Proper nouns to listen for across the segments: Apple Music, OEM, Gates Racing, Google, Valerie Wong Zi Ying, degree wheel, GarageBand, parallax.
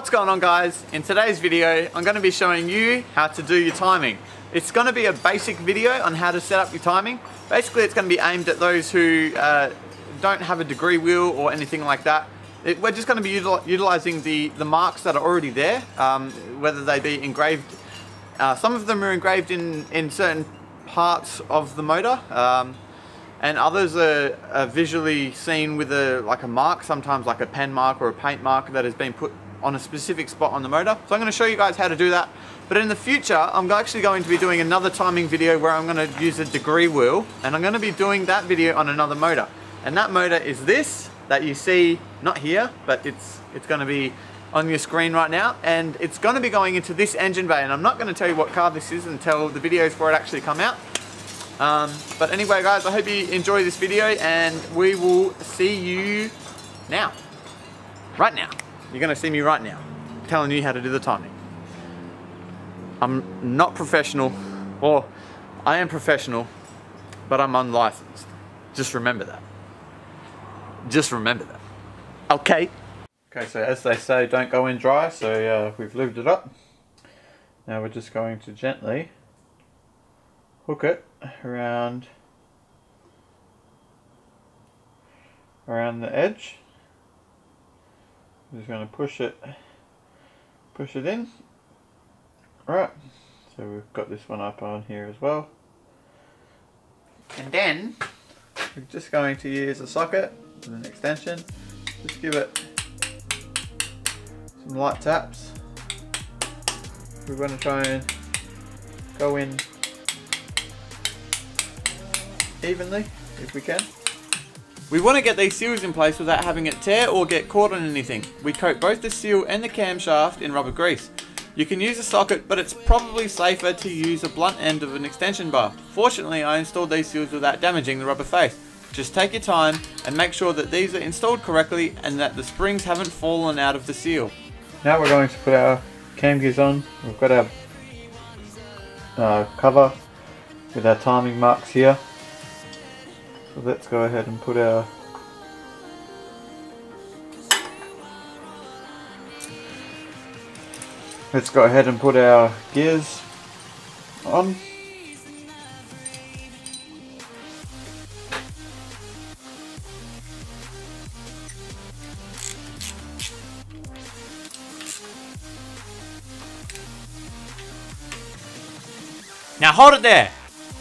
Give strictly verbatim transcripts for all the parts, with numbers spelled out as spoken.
What's going on, guys? In today's video, I'm going to be showing you how to do your timing. It's going to be a basic video on how to set up your timing. Basically, it's going to be aimed at those who uh, don't have a degree wheel or anything like that. It, we're just going to be util utilizing the, the marks that are already there, um, whether they be engraved. Uh, some of them are engraved in, in certain parts of the motor, um, and others are, are visually seen with a, like a mark, sometimes like a pen mark or a paint mark that has been put on a specific spot on the motor. So I'm going to show you guys how to do that. But in the future, I'm actually going to be doing another timing video where I'm going to use a degree wheel, and I'm going to be doing that video on another motor. And that motor is this that you see, not here, but it's it's going to be on your screen right now, and it's going to be going into this engine bay. And I'm not going to tell you what car this is until the videos for it actually come out. Um, but anyway, guys, I hope you enjoy this video, and we will see you now, right now. You're gonna see me right now, telling you how to do the timing. I'm not professional, or I am professional, but I'm unlicensed. Just remember that. Just remember that. Okay? Okay, so as they say, don't go in dry, so uh, we've lubed it up. Now we're just going to gently hook it around, around the edge. I'm just going to push it, push it in. Alright, so we've got this one up on here as well. And then, we're just going to use a socket with an extension. Just give it some light taps. We're going to try and go in evenly, if we can. We want to get these seals in place without having it tear or get caught on anything. We coat both the seal and the camshaft in rubber grease. You can use a socket, but it's probably safer to use a blunt end of an extension bar. Fortunately, I installed these seals without damaging the rubber face. Just take your time and make sure that these are installed correctly and that the springs haven't fallen out of the seal. Now we're going to put our cam gears on. We've got our uh, cover with our timing marks here. So let's go ahead and put our let's go ahead and put our gears on. Now hold it there!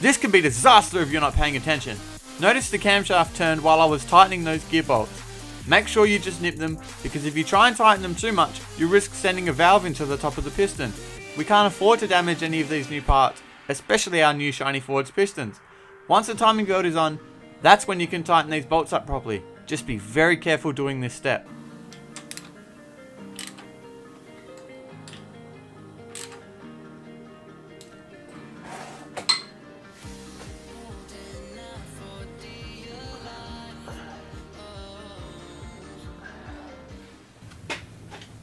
This could be disaster if you're not paying attention. Notice the camshaft turned while I was tightening those gear bolts. Make sure you just nip them, because if you try and tighten them too much, you risk sending a valve into the top of the piston. We can't afford to damage any of these new parts, especially our new shiny forged pistons. Once the timing belt is on, that's when you can tighten these bolts up properly. Just be very careful doing this step.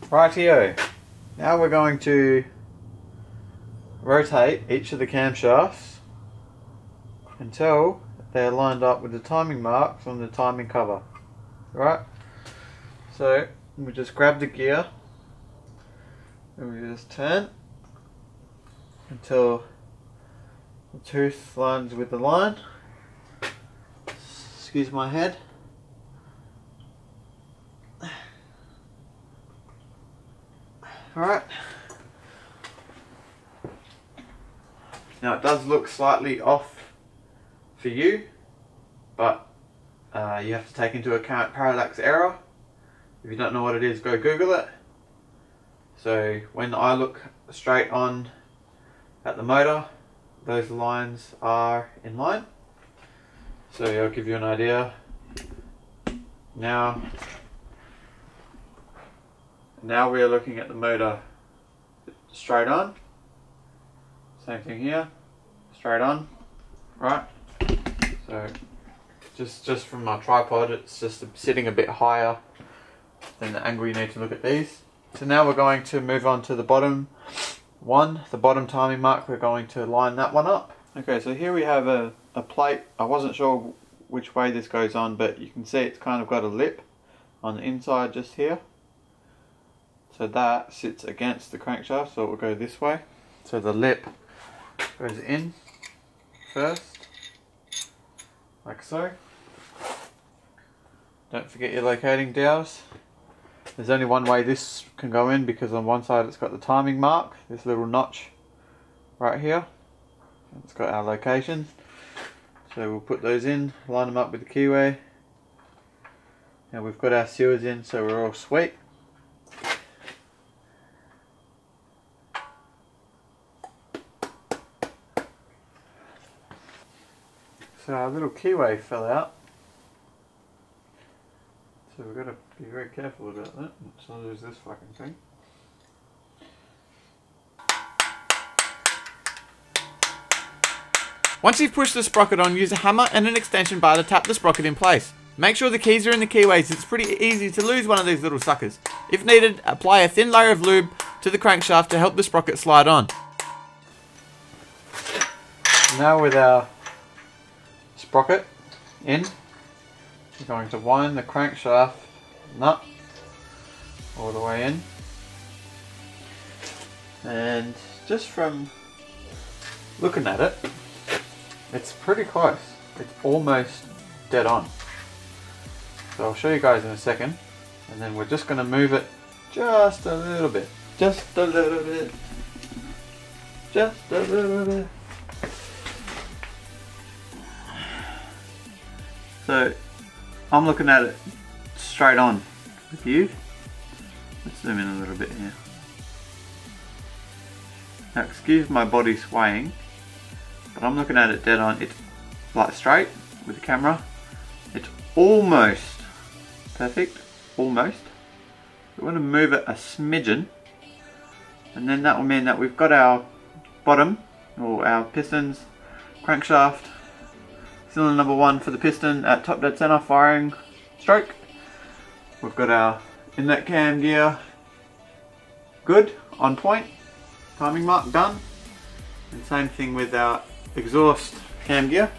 Rightio, now we're going to rotate each of the camshafts until they're lined up with the timing marks on the timing cover. Right? So we just grab the gear and we just turn until the tooth lines with the line. Excuse my head. Alright, now it does look slightly off for you, but uh, you have to take into account parallax error. If you don't know what it is, go Google it. So when I look straight on at the motor, those lines are in line. So I'll give you an idea. Now Now we are looking at the motor straight on. Same thing here, straight on, right? So just just from my tripod, it's just sitting a bit higher than the angle you need to look at these. So now we're going to move on to the bottom one, the bottom timing mark. We're going to line that one up. Okay, so here we have a, a plate. I wasn't sure which way this goes on, but you can see it's kind of got a lip on the inside just here. So that sits against the crankshaft, so it will go this way. So the lip goes in first, like so. Don't forget your locating dowels. There's only one way this can go in, because on one side it's got the timing mark, this little notch right here. It's got our location. So we'll put those in, line them up with the keyway. Now we've got our sewers in, so we're all sweet. So our little keyway fell out. So we've got to be very careful about that, not to lose this fucking thing. Once you've pushed the sprocket on, use a hammer and an extension bar to tap the sprocket in place. Make sure the keys are in the keyways, it's pretty easy to lose one of these little suckers. If needed, apply a thin layer of lube to the crankshaft to help the sprocket slide on. Now with our sprocket in, we're going to wind the crankshaft nut all the way in, and just from looking at it, it's pretty close, it's almost dead on. So I'll show you guys in a second, and then we're just going to move it just a little bit, just a little bit, just a little bit. So I'm looking at it straight on with you. Let's zoom in a little bit here. Now excuse my body swaying, but I'm looking at it dead on. It's like straight with the camera. It's almost perfect, almost. We want to move it a smidgen, and then that will mean that we've got our bottom, or our pistons, crankshaft, cylinder number one for the piston at top dead center, firing stroke. We've got our inlet cam gear, good, on point, timing mark, done. And same thing with our exhaust cam gear.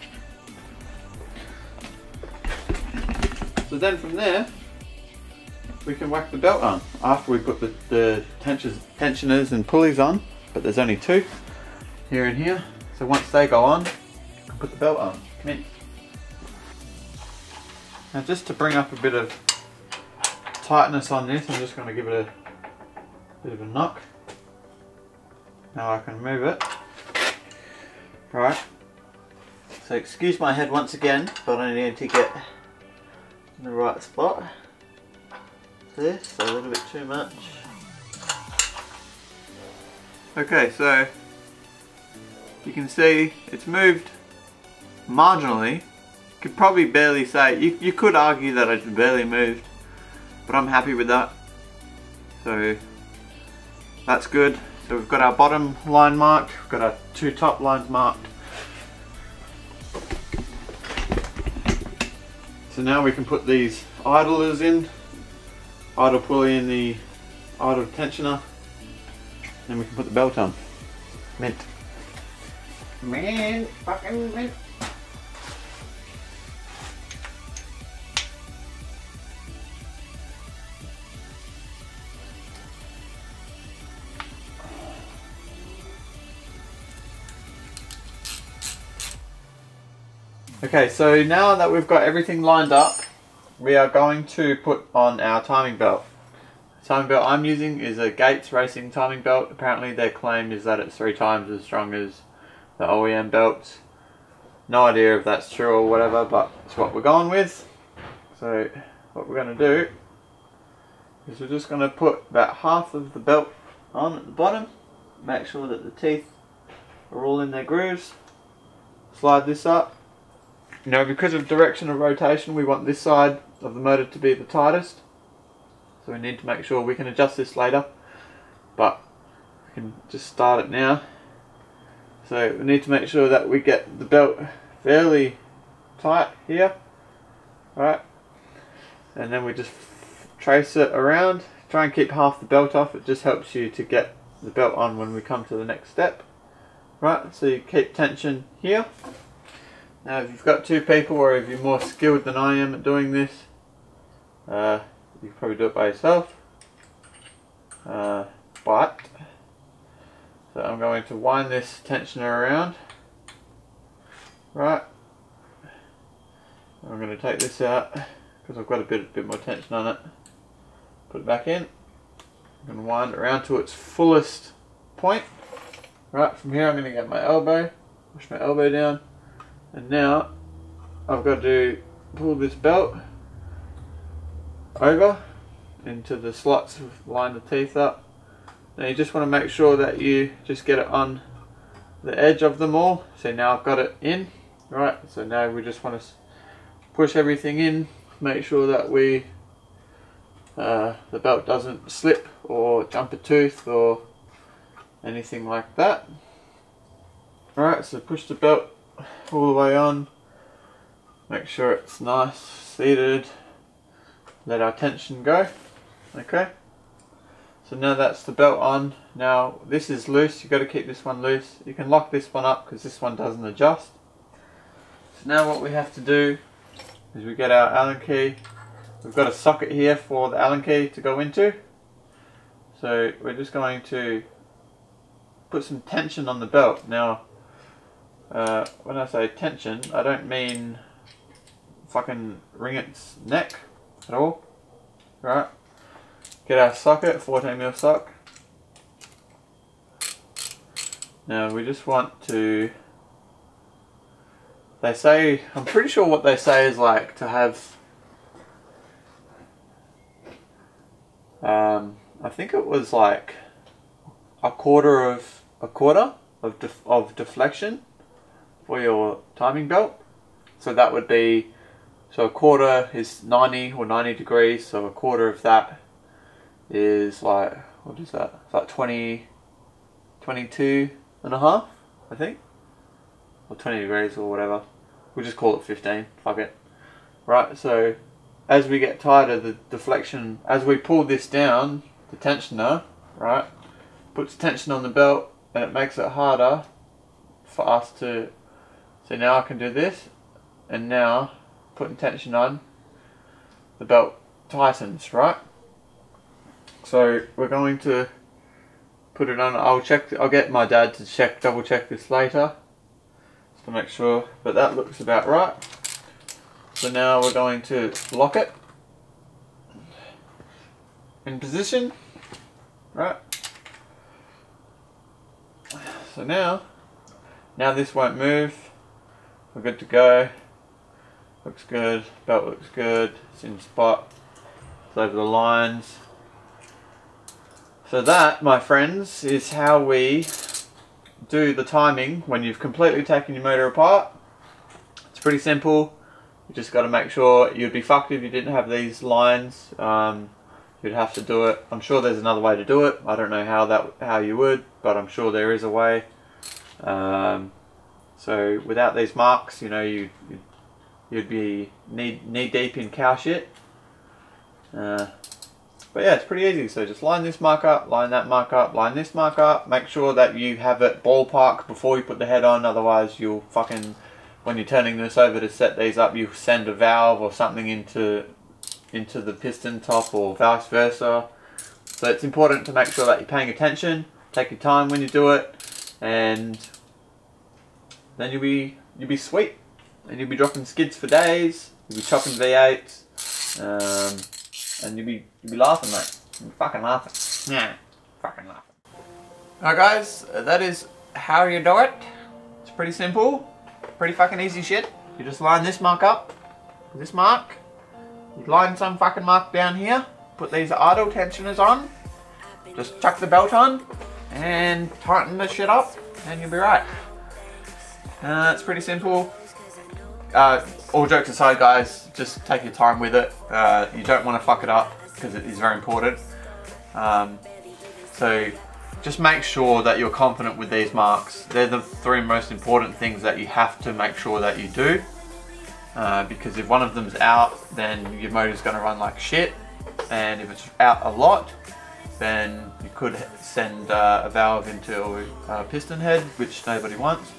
So then from there, we can whack the belt on after we've got the, the tensions, tensioners and pulleys on, but there's only two, here and here. So once they go on, we can put the belt on. In. Now just to bring up a bit of tightness on this, I'm just going to give it a bit of a knock. Now I can move it. Right. So excuse my head once again, but I need to get in the right spot. This, a little bit too much. Okay, so you can see it's moved marginally. Could probably barely say, you, you could argue that I barely moved, but I'm happy with that, so that's good. So we've got our bottom line marked, we've got our two top lines marked, so now we can put these idlers in, idle pulley in the idle tensioner, and we can put the belt on. Mint. Mint, fucking mint. Okay, so now that we've got everything lined up, we are going to put on our timing belt. The timing belt I'm using is a Gates Racing timing belt. Apparently their claim is that it's three times as strong as the O E M belts. No idea if that's true or whatever, but it's what we're going with. So what we're going to do is we're just going to put about half of the belt on at the bottom. Make sure that the teeth are all in their grooves. Slide this up. Now because of direction of rotation, we want this side of the motor to be the tightest, so we need to make sure we can adjust this later, but we can just start it now. So we need to make sure that we get the belt fairly tight here, right, and then we just trace it around, try and keep half the belt off. It just helps you to get the belt on when we come to the next step, right? So you keep tension here. Now if you've got two people, or if you're more skilled than I am at doing this, uh, you can probably do it by yourself. uh, but so I'm going to wind this tensioner around, right? I'm going to take this out because I've got a bit, bit more tension on it. Put it back in. I'm going to wind it around to its fullest point. Right, from here I'm going to get my elbow, push my elbow down, and now I've got to pull this belt over into the slots, line the teeth up. Now you just want to make sure that you just get it on the edge of them all. So now I've got it in, right? So now we just want to push everything in, make sure that we uh, the belt doesn't slip or jump a tooth or anything like that. Alright, so push the belt all the way on, make sure it's nice, seated, let our tension go. Okay, so now that's the belt on. Now this is loose, you've got to keep this one loose. You can lock this one up because this one doesn't adjust. So now what we have to do is we get our Allen key. We've got a socket here for the Allen key to go into, so we're just going to put some tension on the belt. Now uh, when I say tension, I don't mean fucking wring its neck at all, right? Get our socket, fourteen mil sock. Now we just want to, they say, I'm pretty sure what they say is like to have, um, I think it was like a quarter of a quarter of def of deflection for your timing belt. So that would be, so a quarter is ninety or ninety degrees. So a quarter of that is like, what is that? It's like twenty, twenty-two and a half, I think, or twenty degrees or whatever. We'll just call it fifteen, fuck it. Right, so as we get tighter, the deflection, as we pull this down, the tensioner, right, puts tension on the belt and it makes it harder for us to, so now I can do this, and now putting tension on, the belt tightens, right? So we're going to put it on, I'll check, I'll get my dad to check, double check this later, to make sure, but that looks about right. So now we're going to lock it in position, right? So now, now this won't move, we're good to go, looks good, belt looks good, it's in spot, it's over the lines. So that, my friends, is how we do the timing when you've completely taken your motor apart. It's pretty simple. You just got to make sure, you'd be fucked if you didn't have these lines. Um, you'd have to do it. I'm sure there's another way to do it. I don't know how that how you would, but I'm sure there is a way. Um, so without these marks, you know, you you'd be knee knee deep in cow shit. Uh, But yeah, it's pretty easy. So just line this mark up, line that mark up, line this mark up. Make sure that you have it ballpark before you put the head on. Otherwise, you'll fucking, when you're turning this over to set these up, you send a valve or something into into the piston top or vice versa. So it's important to make sure that you're paying attention. Take your time when you do it, and then you'll be you'll be sweet, and you'll be dropping skids for days. You'll be chopping V eights. Um, And you'll be, you'll be laughing, mate. You'll be fucking laughing. Yeah, fucking laughing. Alright guys, that is how you do it. It's pretty simple. Pretty fucking easy shit. You just line this mark up. This mark. You line some fucking mark down here. Put these idle tensioners on. Just chuck the belt on. And tighten the shit up. And you'll be right. Uh, it's pretty simple. Uh, all jokes aside guys, just take your time with it. Uh, you don't want to fuck it up because it is very important. Um, so just make sure that you're confident with these marks. They're the three most important things that you have to make sure that you do. Uh, because if one of them's out, then your motor's going to run like shit. And if it's out a lot, then you could send uh, a valve into a piston head, which nobody wants.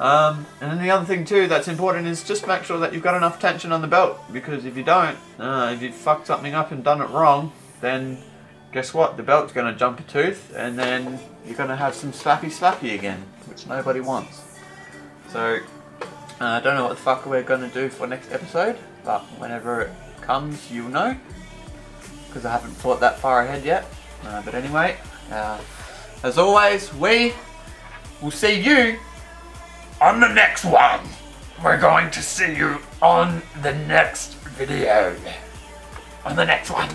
Um, and then the other thing too that's important is just make sure that you've got enough tension on the belt, because if you don't, uh, if you've fucked something up and done it wrong, then guess what? The belt's going to jump a tooth, and then you're going to have some slappy slappy again, which nobody wants. So uh, I don't know what the fuck we're going to do for next episode, but whenever it comes, you'll know, because I haven't thought that far ahead yet. Uh, but anyway, uh, as always, we will see you on the next one. We're going to see you on the next video. On the next one.